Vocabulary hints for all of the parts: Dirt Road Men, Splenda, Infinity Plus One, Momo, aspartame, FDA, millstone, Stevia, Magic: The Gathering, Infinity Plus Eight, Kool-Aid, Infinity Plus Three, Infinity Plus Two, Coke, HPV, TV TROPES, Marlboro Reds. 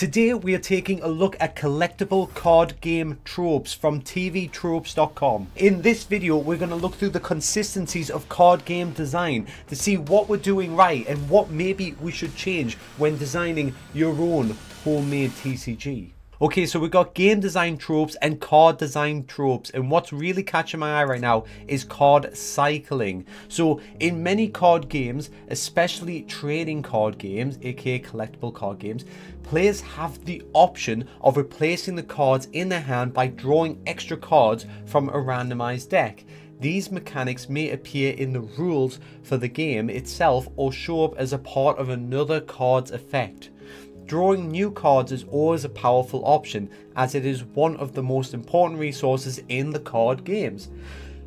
Today we are taking a look at collectible card game tropes from tvtropes.com. In this video we're going to look through the consistencies of card game design to see what we're doing right and what maybe we should change when designing your own homemade TCG. Okay, so we've got game design tropes and card design tropes, and what's really catching my eye right now is card cycling. So in many card games, especially trading card games, aka collectible card games, players have the option of replacing the cards in their hand by drawing extra cards from a randomized deck. These mechanics may appear in the rules for the game itself or show up as a part of another card's effect. Drawing new cards is always a powerful option, as it is one of the most important resources in the card games,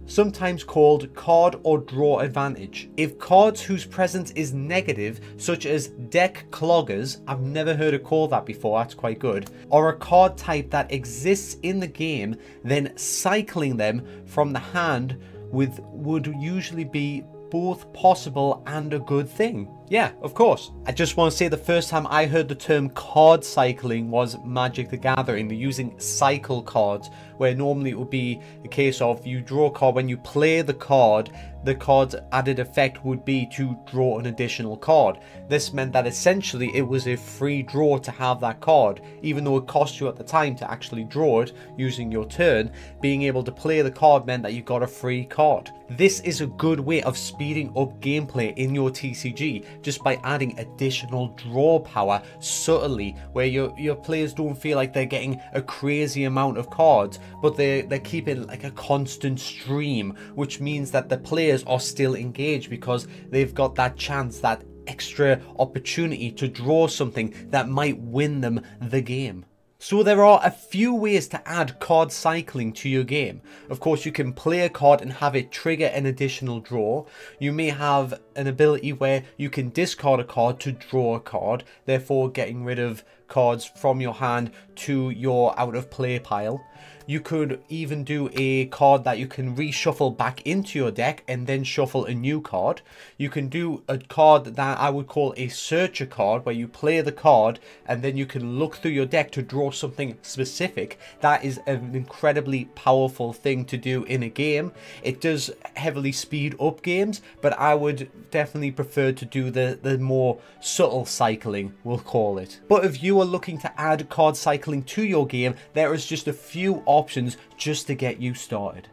sometimes called card or draw advantage. If cards whose presence is negative, such as deck cloggers — I've never heard it called that before, that's quite good — or a card type that exists in the game, then cycling them from the hand would usually be both possible and a good thing. Yeah, of course. I just want to say the first time I heard the term card cycling was Magic: The Gathering. They're using cycle cards, where normally it would be a case of you draw a card, when you play the card, the card's added effect would be to draw an additional card. This meant that essentially it was a free draw to have that card, even though it cost you at the time to actually draw it using your turn. Being able to play the card meant that you got a free card. This is a good way of speeding up gameplay in your TCG, just by adding additional draw power subtly, where your players don't feel like they're getting a crazy amount of cards, but they're keeping like a constant stream, which means that the players are still engaged because they've got that chance, that extra opportunity to draw something that might win them the game. So there are a few ways to add card cycling to your game. Of course, you can play a card and have it trigger an additional draw. You may have an ability where you can discard a card to draw a card, therefore getting rid of cards from your hand to your out of play pile. You could even do a card that you can reshuffle back into your deck and then shuffle a new card. You can do a card that I would call a searcher card, where you play the card and then you can look through your deck to draw something specific. That is an incredibly powerful thing to do in a game. It does heavily speed up games, but I would definitely prefer to do the more subtle cycling, we'll call it. But if you are looking to add card cycling to your game, there is just a few options just to get you started.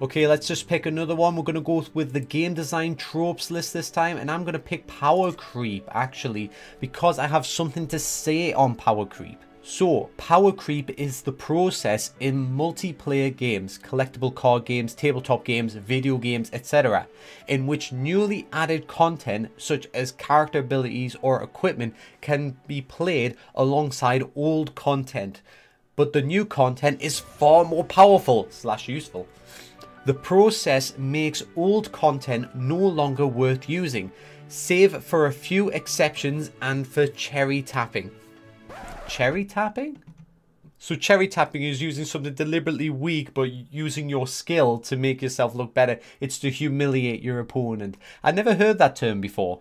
Okay, let's just pick another one. We're going to go with the game design tropes list this time, and I'm going to pick power creep, actually, because I have something to say on power creep. So, power creep is the process in multiplayer games, collectible card games, tabletop games, video games, etc., in which newly added content such as character abilities or equipment can be played alongside old content, but the new content is far more powerful / useful. The process makes old content no longer worth using, save for a few exceptions and for cherry tapping. Cherry tapping? So cherry tapping is using something deliberately weak but using your skill to make yourself look better. It's to humiliate your opponent. I never heard that term before.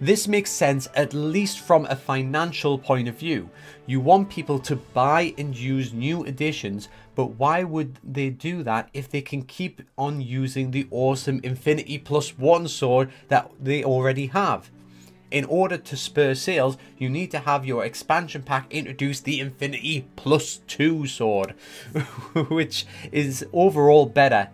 This makes sense, at least from a financial point of view. You want people to buy and use new editions, but why would they do that if they can keep on using the awesome Infinity Plus One sword that they already have? In order to spur sales, you need to have your expansion pack introduce the Infinity Plus Two sword, which is overall better,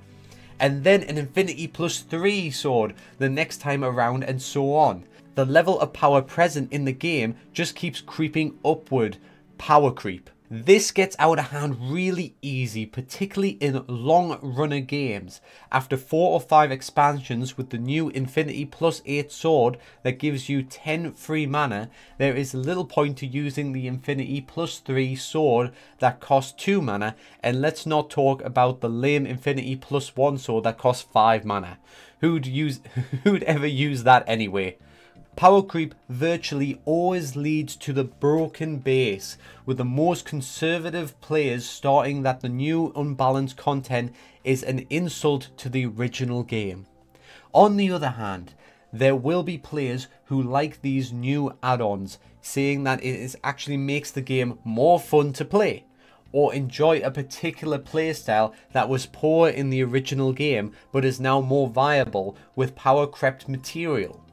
and then an Infinity Plus Three sword the next time around, and so on. The level of power present in the game just keeps creeping upward. Power creep. This gets out of hand really easy, particularly in long-runner games. After 4 or 5 expansions with the new Infinity Plus 8 sword that gives you 10 free mana, there is little point to using the Infinity Plus 3 sword that costs 2 mana, and let's not talk about the lame Infinity Plus 1 sword that costs 5 mana. Who'd ever use that anyway? Power creep virtually always leads to the broken base, with the most conservative players starting that the new unbalanced content is an insult to the original game. On the other hand, there will be players who like these new add-ons, saying that it is actually makes the game more fun to play, or enjoy a particular playstyle that was poor in the original game but is now more viable with power crept material.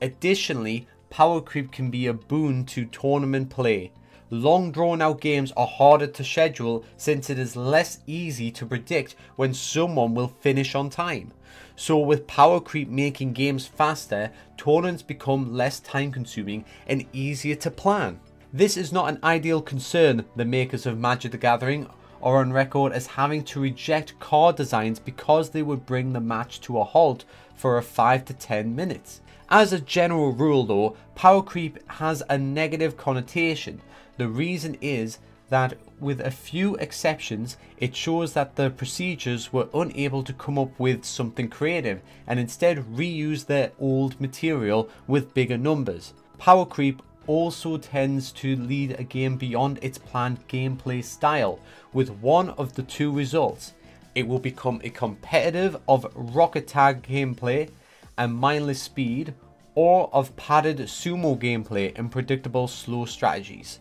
Additionally, power creep can be a boon to tournament play. Long drawn out games are harder to schedule since it is less easy to predict when someone will finish on time. So with power creep making games faster, tournaments become less time consuming and easier to plan. This is not an ideal concern. The makers of Magic: The Gathering are on record as having to reject card designs because they would bring the match to a halt for a 5 to 10 minutes. As a general rule though, power creep has a negative connotation. The reason is that, with a few exceptions, it shows that the producers were unable to come up with something creative and instead reuse their old material with bigger numbers. Power creep also tends to lead a game beyond its planned gameplay style, with one of the two results. It will become a competitive of rocket tag gameplay and mindless speed, or of padded sumo gameplay and predictable slow strategies.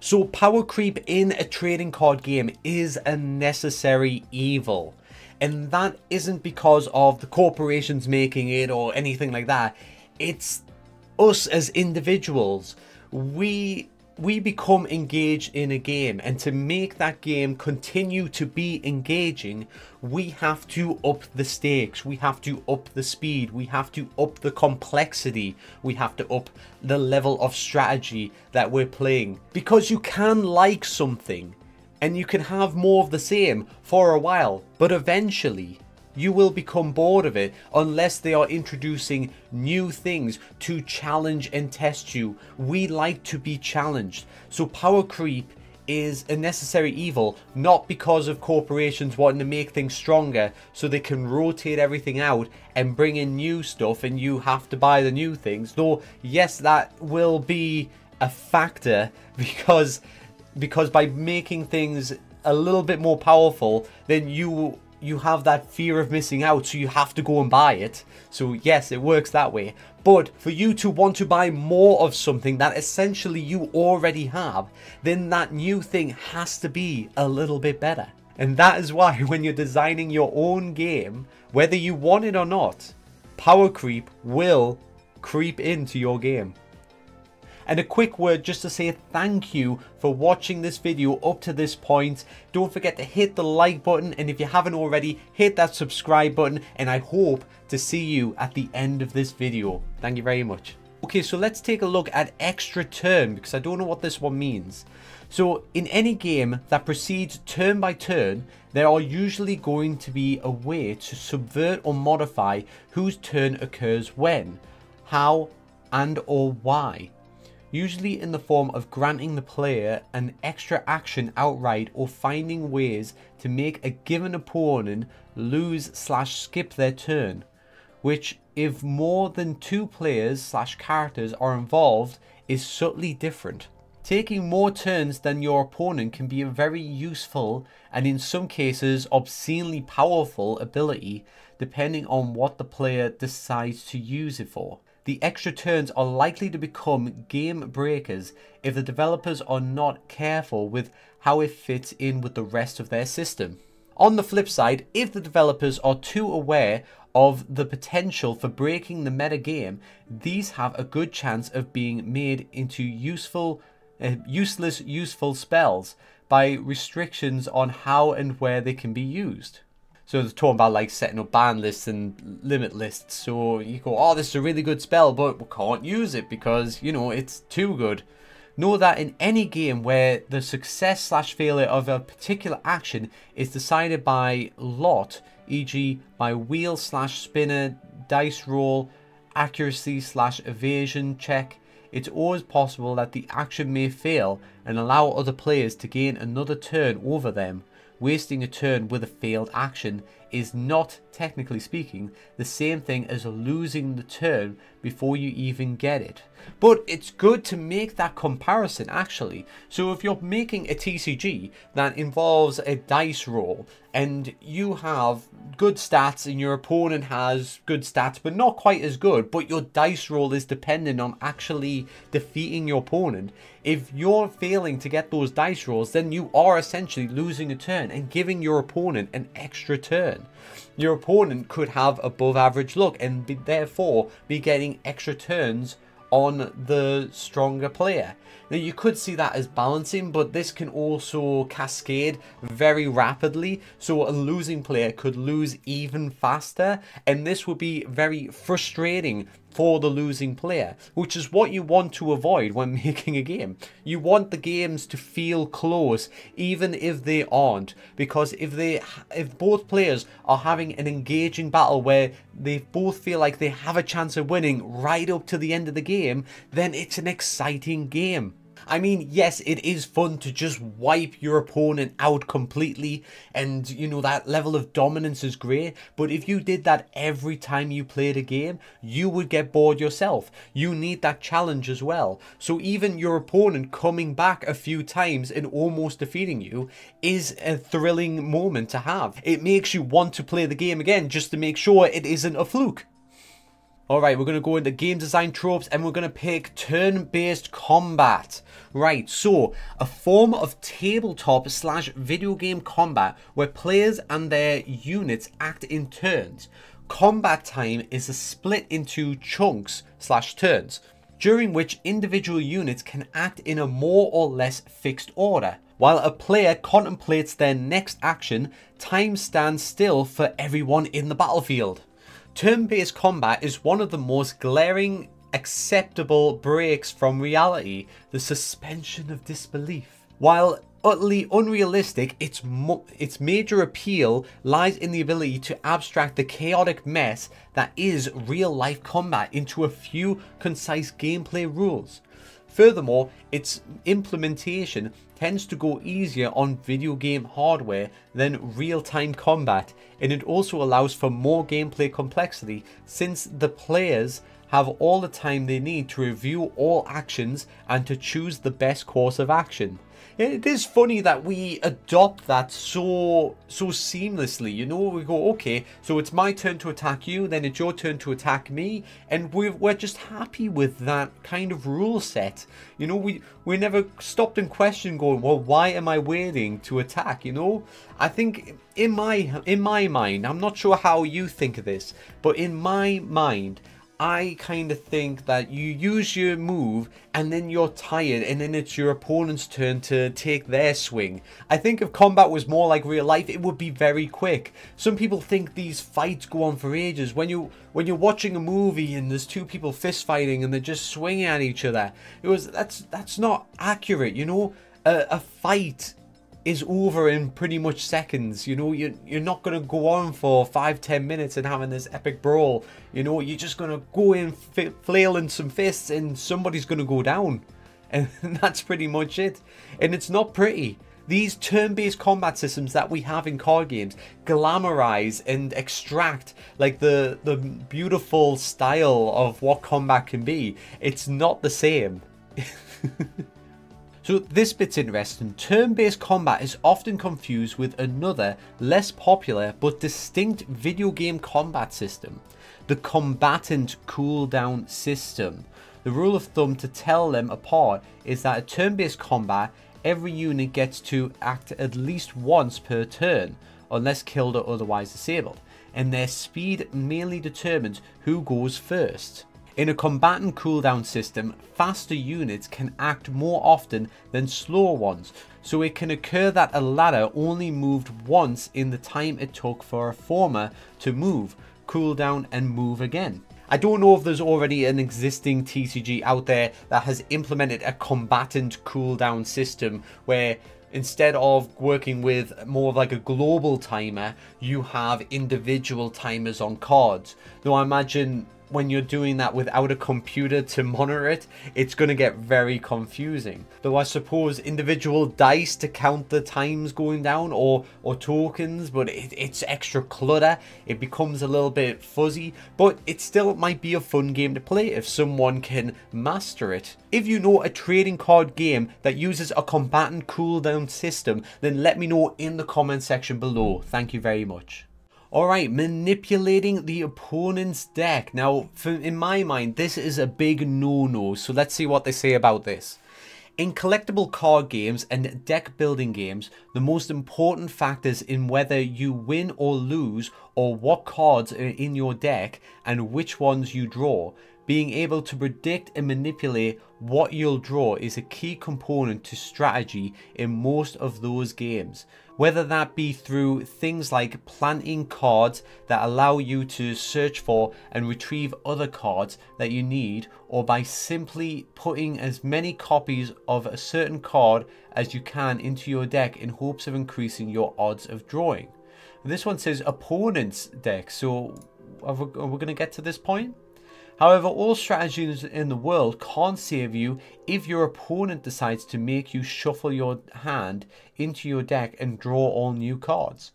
So power creep in a trading card game is a necessary evil, and that isn't because of the corporations making it or anything like that. It's us as individuals. We become engaged in a game, and to make that game continue to be engaging, we have to up the stakes, we have to up the speed, we have to up the complexity, we have to up the level of strategy that we're playing. Because you can like something and you can have more of the same for a while, but eventually you will become bored of it unless they are introducing new things to challenge and test you. We like to be challenged. So power creep is a necessary evil, not because of corporations wanting to make things stronger so they can rotate everything out and bring in new stuff and you have to buy the new things. Though, yes, that will be a factor because by making things a little bit more powerful, then you have that fear of missing out, so you have to go and buy it. So yes, it works that way. But for you to want to buy more of something that essentially you already have, then that new thing has to be a little bit better. And that is why when you're designing your own game, whether you want it or not, power creep will creep into your game. And a quick word just to say thank you for watching this video up to this point. Don't forget to hit the like button, and if you haven't already, hit that subscribe button, and I hope to see you at the end of this video. Thank you very much. Okay, so let's take a look at extra turn, because I don't know what this one means. So in any game that proceeds turn by turn, there are usually going to be a way to subvert or modify whose turn occurs when, how, and or why. Usually in the form of granting the player an extra action outright or finding ways to make a given opponent lose/skip their turn, which if more than two players/characters are involved is subtly different. Taking more turns than your opponent can be a very useful and in some cases obscenely powerful ability depending on what the player decides to use it for. The extra turns are likely to become game breakers if the developers are not careful with how it fits in with the rest of their system. On the flip side, if the developers are too aware of the potential for breaking the metagame, these have a good chance of being made into useful spells by restrictions on how and where they can be used. So they're talking about like setting up ban lists and limit lists. So you go, oh, this is a really good spell, but we can't use it because, you know, it's too good. Know that in any game where the success/failure of a particular action is decided by lot, e.g. by wheel/spinner, dice roll, accuracy/evasion check, it's always possible that the action may fail and allow other players to gain another turn over them. Wasting a turn with a failed action is not, technically speaking, the same thing as losing the turn before you even get it. But it's good to make that comparison, actually. So if you're making a TCG that involves a dice roll and you have good stats and your opponent has good stats but not quite as good, but your dice roll is dependent on actually defeating your opponent, if you're failing to get those dice rolls, then you are essentially losing a turn and giving your opponent an extra turn. Your opponent could have above average luck and therefore be getting extra turns on the stronger player. Now you could see that as balancing, but this can also cascade very rapidly, so a losing player could lose even faster, and this would be very frustrating for the losing player, which is what you want to avoid when making a game. You want the games to feel close, even if they aren't, because if both players are having an engaging battle where they both feel like they have a chance of winning right up to the end of the game, then it's an exciting game. I mean, yes, it is fun to just wipe your opponent out completely, and, you know, that level of dominance is great, but if you did that every time you played a game, you would get bored yourself. You need that challenge as well. So even your opponent coming back a few times and almost defeating you is a thrilling moment to have. It makes you want to play the game again just to make sure it isn't a fluke. Alright, we're going to go into game design tropes and we're going to pick turn-based combat. Right, so a form of tabletop / video game combat where players and their units act in turns. Combat time is split into chunks / turns, during which individual units can act in a more or less fixed order. While a player contemplates their next action, time stands still for everyone in the battlefield. Turn-based combat is one of the most glaring, acceptable breaks from reality, the suspension of disbelief. While utterly unrealistic, its major appeal lies in the ability to abstract the chaotic mess that is real-life combat into a few concise gameplay rules. Furthermore, its implementation tends to go easier on video game hardware than real-time combat, and it also allows for more gameplay complexity since the players have all the time they need to review all actions and to choose the best course of action. It is funny that we adopt that so seamlessly, you know, we go, okay, so it's my turn to attack you, then it's your turn to attack me, and we're just happy with that kind of rule set. You know, we never stopped and questioned going, well, why am I waiting to attack, you know? I think in my mind, I'm not sure how you think of this, but in my mind, I kind of think that you use your move and then you're tired and then it's your opponent's turn to take their swing. I think if combat was more like real life, it would be very quick. Some people think these fights go on for ages. When you're watching a movie and there's two people fist fighting and they're just swinging at each other, that's not accurate, you know? A fight is over in pretty much seconds, you know? You're not gonna go on for 5-10 minutes and having this epic brawl, you know? You're just gonna go in flailing some fists and somebody's gonna go down, and that's pretty much it. And it's not pretty. These turn-based combat systems that we have in card games glamorize and extract like the beautiful style of what combat can be. It's not the same. So this bit's interesting. Turn-based combat is often confused with another, less popular but distinct video game combat system, the combatant cooldown system. The rule of thumb to tell them apart is that at turn-based combat, every unit gets to act at least once per turn, unless killed or otherwise disabled, and their speed mainly determines who goes first. In a combatant cooldown system, faster units can act more often than slower ones, so it can occur that a ladder only moved once in the time it took for a former to move, cool down, and move again. I don't know if there's already an existing TCG out there that has implemented a combatant cooldown system where instead of working with more of like a global timer, you have individual timers on cards. Though I imagine when you're doing that without a computer to monitor it, it's going to get very confusing. Though I suppose individual dice to count the times going down, or tokens, but it's extra clutter. It becomes a little bit fuzzy, but it still might be a fun game to play if someone can master it. If you know a trading card game that uses a combatant cooldown system, then let me know in the comment section below. Thank you very much. Alright, manipulating the opponent's deck. Now, in my mind, this is a big no-no, so let's see what they say about this. In collectible card games and deck building games, the most important factors in whether you win or lose, or what cards are in your deck and which ones you draw. Being able to predict and manipulate what you'll draw is a key component to strategy in most of those games. Whether that be through things like planting cards that allow you to search for and retrieve other cards that you need, or by simply putting as many copies of a certain card as you can into your deck in hopes of increasing your odds of drawing. This one says opponent's deck, so are we going to get to this point? However, all strategies in the world can't save you if your opponent decides to make you shuffle your hand into your deck and draw all new cards.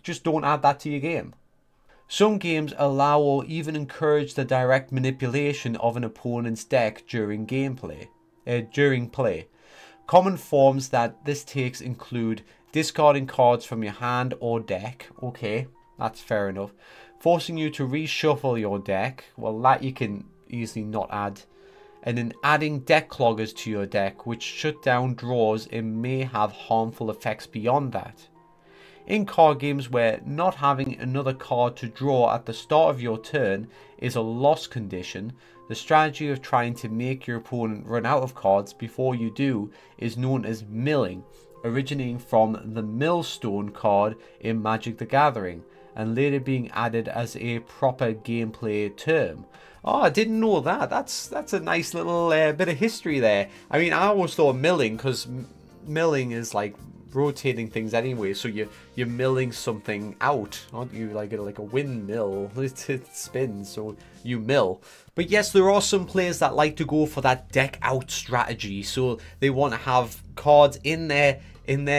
Just don't add that to your game. Some games allow or even encourage the direct manipulation of an opponent's deck during gameplay. Common forms that this takes include discarding cards from your hand or deck. Okay, that's fair enough. Forcing you to reshuffle your deck, well, that you can easily not add. And then adding deck cloggers to your deck, which shut down draws and may have harmful effects beyond that. In card games where not having another card to draw at the start of your turn is a loss condition, the strategy of trying to make your opponent run out of cards before you do is known as milling, originating from the millstone card in Magic: The Gathering, and later being added as a proper gameplay term. Oh, I didn't know that. That's a nice little bit of history there. I mean, I always thought milling, because milling is like rotating things anyway, so you're milling something out, aren't you? Like a windmill, it spins, so you mill. But yes, there are some players that like to go for that deck out strategy, so they want to have cards in their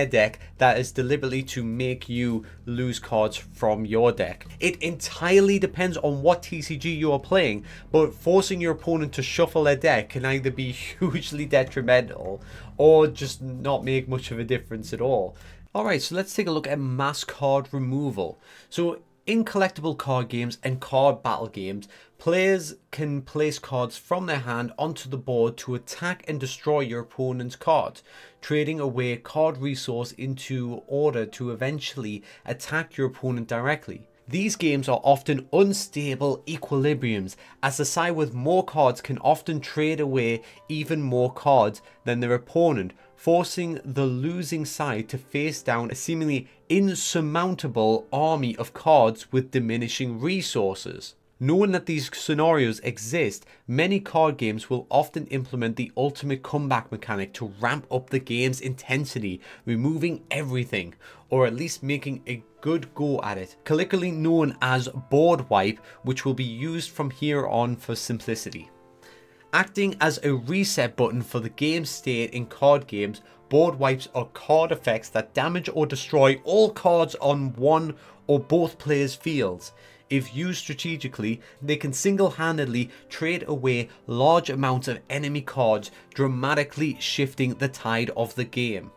deck that is deliberately to make you lose cards from your deck. It entirely depends on what TCG you are playing, but forcing your opponent to shuffle their deck can either be hugely detrimental or just not make much of a difference at all. Alright, so let's take a look at mass card removal. So in collectible card games and card battle games, players can place cards from their hand onto the board to attack and destroy your opponent's cards, trading away card resource into order to eventually attack your opponent directly. These games are often unstable equilibriums, as the side with more cards can often trade away even more cards than their opponent, forcing the losing side to face down a seemingly insurmountable army of cards with diminishing resources. Knowing that these scenarios exist, many card games will often implement the ultimate comeback mechanic to ramp up the game's intensity, removing everything, or at least making a good go at it, colloquially known as board wipe, which will be used from here on for simplicity. Acting as a reset button for the game state in card games, board wipes are card effects that damage or destroy all cards on one or both players' fields. If used strategically, they can single-handedly trade away large amounts of enemy cards, dramatically shifting the tide of the game.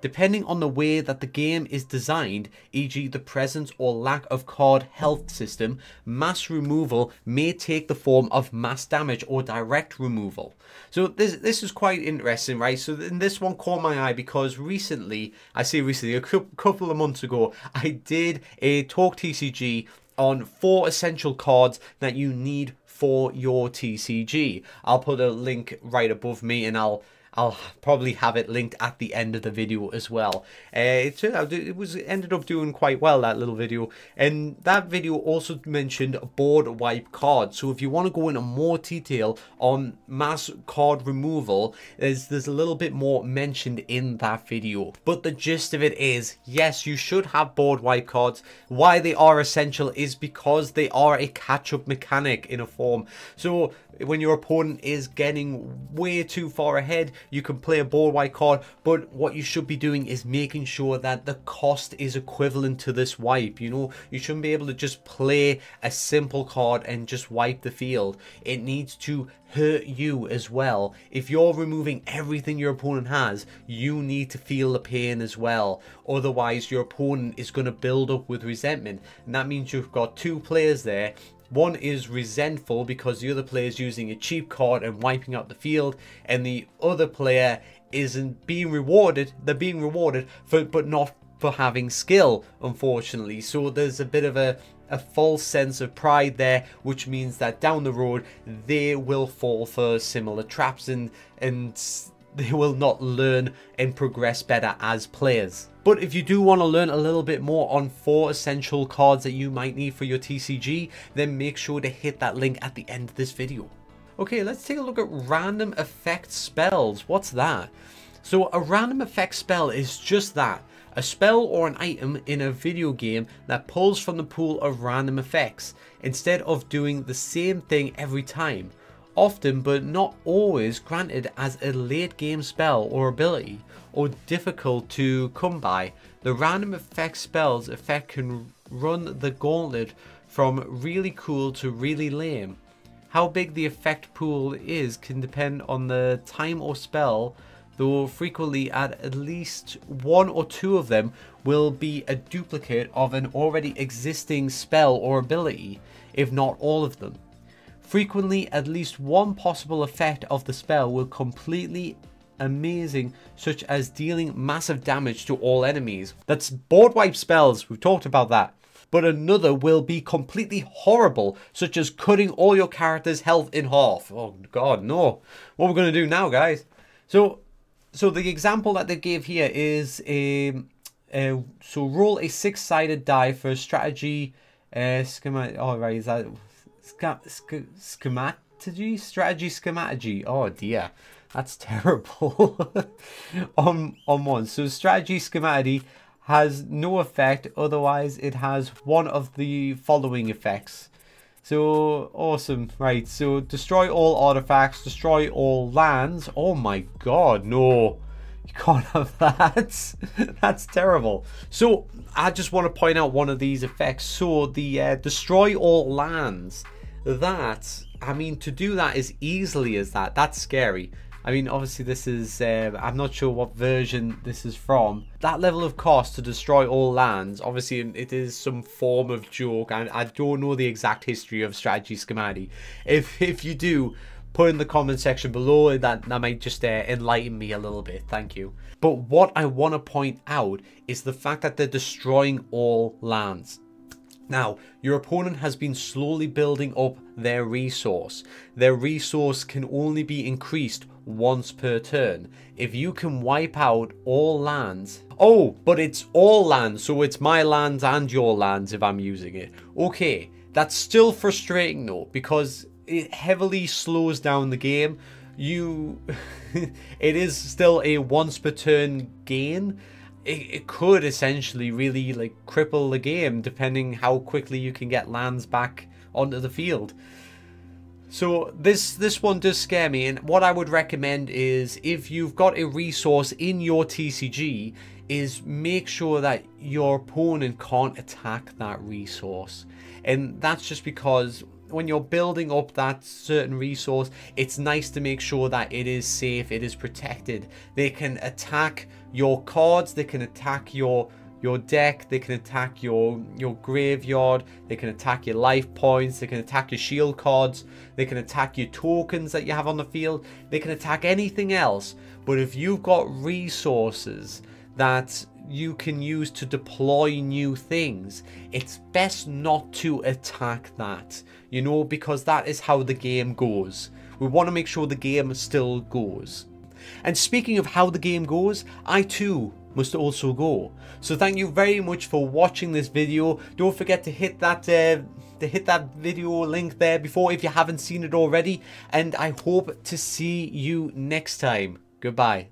Depending on the way that the game is designed, e.g. the presence or lack of card health system, mass removal may take the form of mass damage or direct removal. So this is quite interesting, right? So this one caught my eye because recently, I say recently, a couple of months ago, I did a Talk TCG on 4 essential cards that you need for your TCG. I'll put a link right above me, and I'll I'll probably have it linked at the end of the video as well. It turned out it ended up doing quite well, that little video, and that video also mentioned a board wipe card. So if you want to go into more detail on mass card removal, there's a little bit more mentioned in that video. But the gist of it is, yes, you should have board wipe cards. Why they are essential is because they are a catch-up mechanic in a form. So when your opponent is getting way too far ahead, you can play a board wipe card, but what you should be doing is making sure that the cost is equivalent to this wipe. You know, you shouldn't be able to just play a simple card and just wipe the field. It needs to hurt you as well. If you're removing everything your opponent has, you need to feel the pain as well. Otherwise, your opponent is going to build up with resentment, and that means you've got two players there. One is resentful because the other player is using a cheap card and wiping out the field, and the other player isn't being rewarded. They're being rewarded for, but not for having skill, unfortunately. So there's a bit of a false sense of pride there, which means that down the road they will fall for similar traps and they will not learn and progress better as players. But if you do want to learn a little bit more on 4 essential cards that you might need for your TCG, then make sure to hit that link at the end of this video. Okay, let's take a look at random effect spells. What's that? So a random effect spell is just that, a spell or an item in a video game that pulls from the pool of random effects instead of doing the same thing every time. Often, but not always, granted as a late game spell or ability, or difficult to come by. The random effect spell's effect can run the gauntlet from really cool to really lame. How big the effect pool is can depend on the time or spell, though frequently at least one or two of them will be a duplicate of an already existing spell or ability, if not all of them. Frequently, at least one possible effect of the spell will completely amazing, such as dealing massive damage to all enemies. That's board wipe spells, we've talked about that. But another will be completely horrible, such as cutting all your character's health in half. Oh god, no. What we're going to do now, guys? So the example that they gave here is so roll a 6-sided die for a strategy schematic. Oh, right, is that... Strategy. Oh dear, that's terrible. on one. So strategy schematic has no effect. Otherwise, it has one of the following effects. So awesome, right? So destroy all artifacts, destroy all lands. Oh my god, no. You can't have that. That's terrible. So I just want to point out one of these effects. So the destroy all lands. That, I mean, to do that as easily as that, that's scary. I mean, obviously this is, I'm not sure what version this is from. That level of cost to destroy all lands, obviously it is some form of joke, and I don't know the exact history of strategy schemati. If you do, put in the comment section below, and that might just enlighten me a little bit, thank you. But what I want to point out is the fact that they're destroying all lands. Now, your opponent has been slowly building up their resource. Their resource can only be increased once per turn. If you can wipe out all lands... Oh, but it's all lands, so it's my lands and your lands if I'm using it. Okay, that's still frustrating though, because it heavily slows down the game. It is still a once per turn gain. It could essentially really like cripple the game depending how quickly you can get lands back onto the field. So this one does scare me, and what I would recommend is, if you've got a resource in your TCG, is make sure that your opponent can't attack that resource. And that's just because when you're building up that certain resource, it's nice to make sure that it is safe, it is protected. They can attack your cards, they can attack your deck, they can attack your graveyard, they can attack your life points, they can attack your shield cards, they can attack your tokens that you have on the field, they can attack anything else. But if you've got resources that you can use to deploy new things, it's best not to attack that, you know, because that is how the game goes. We want to make sure the game still goes. And speaking of how the game goes, I too must also go. So thank you very much for watching this video. Don't forget to hit that video link there before if you haven't seen it already, and I hope to see you next time. Goodbye.